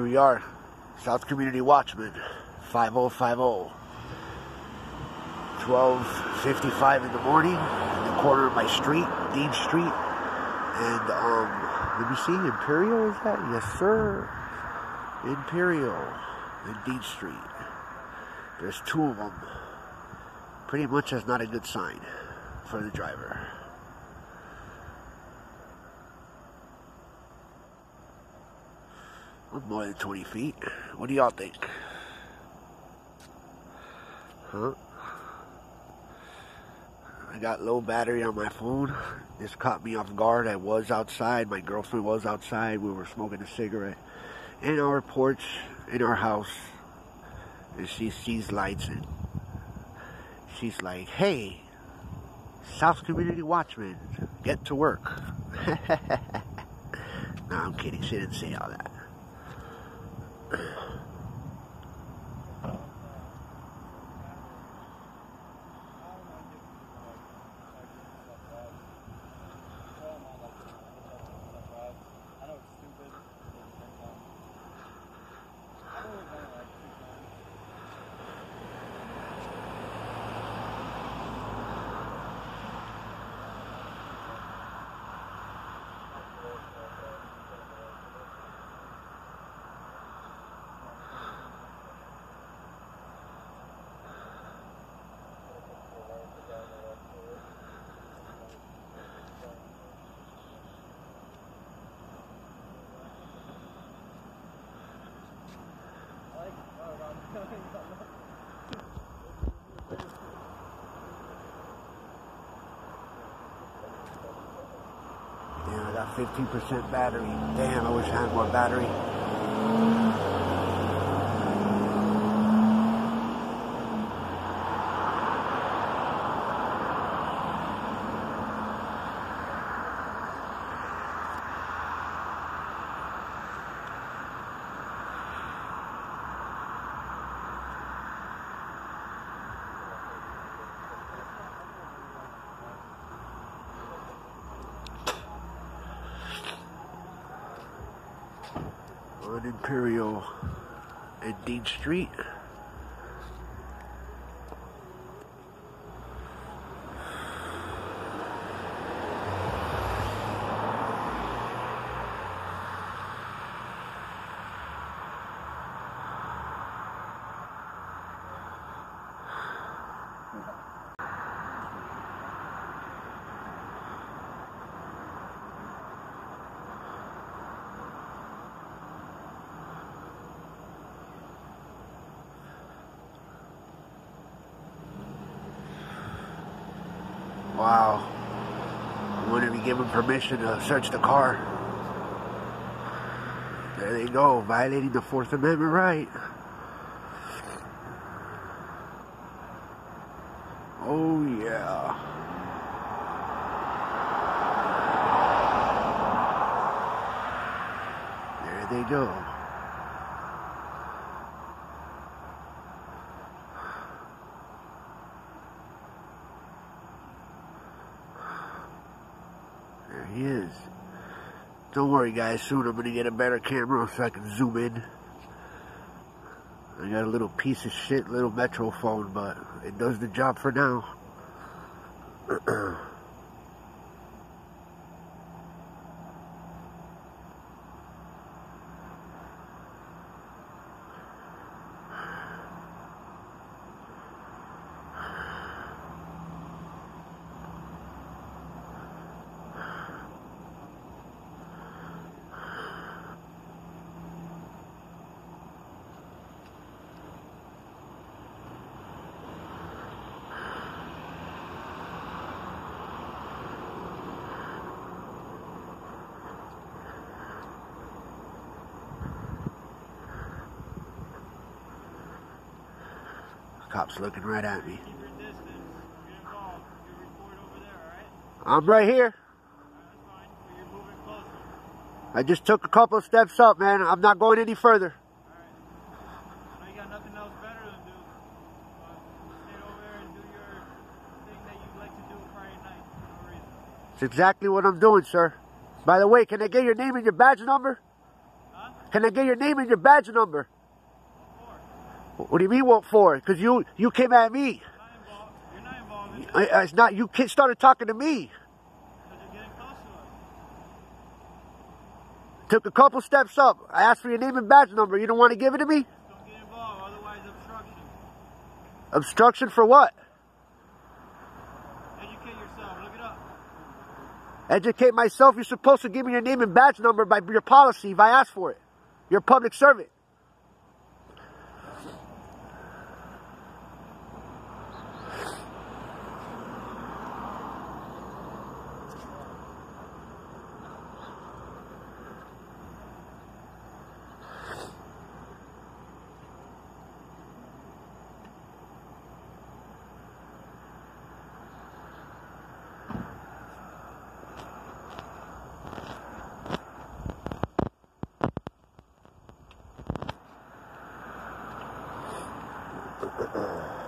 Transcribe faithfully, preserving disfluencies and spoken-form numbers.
Here we are, South Community Watchman, five oh five oh, twelve fifty-five in the morning, in the corner of my street, Dean Street, and, um, let me see, Imperial is that? Yes, sir, Imperial and Dean Street. There's two of them. Pretty much that's not a good sign for the driver. I'm more than twenty feet. What do y'all think? Huh? I got low battery on my phone. This caught me off guard. I was outside. My girlfriend was outside. We were smoking a cigarette in our porch, in our house. And she sees lights and she's like, "Hey, South Community Watchman, get to work." No, I'm kidding. She didn't say all that. Yeah, I got fifteen percent battery. Damn, I wish I had more battery. On Imperial and Dean Street. Wow, I wouldn't be given permission to search the car. There they go, violating the Fourth Amendment right. Oh yeah. There they go. There he is. Don't worry guys, soon I'm gonna get a better camera so I can zoom in. I got a little piece of shit, little Metro phone, but it does the job for now. Cops looking right at me. I'm right here. I just took a couple of steps up, man. I'm not going any further. It's exactly what I'm doing, sir. By the way, can I get your name and your badge number? Huh? Can I get your name and your badge number? What do you mean, what for? Because you, you came at me. You're not involved. You're not involved. I, it's not, you started talking to me. Because you're getting close to us. Took a couple steps up. I asked for your name and badge number. You don't want to give it to me? Don't get involved, otherwise obstruction. Obstruction for what? Educate yourself. Look it up. Educate myself? You're supposed to give me your name and badge number by your policy if I ask for it. You're a public servant. Uh-oh.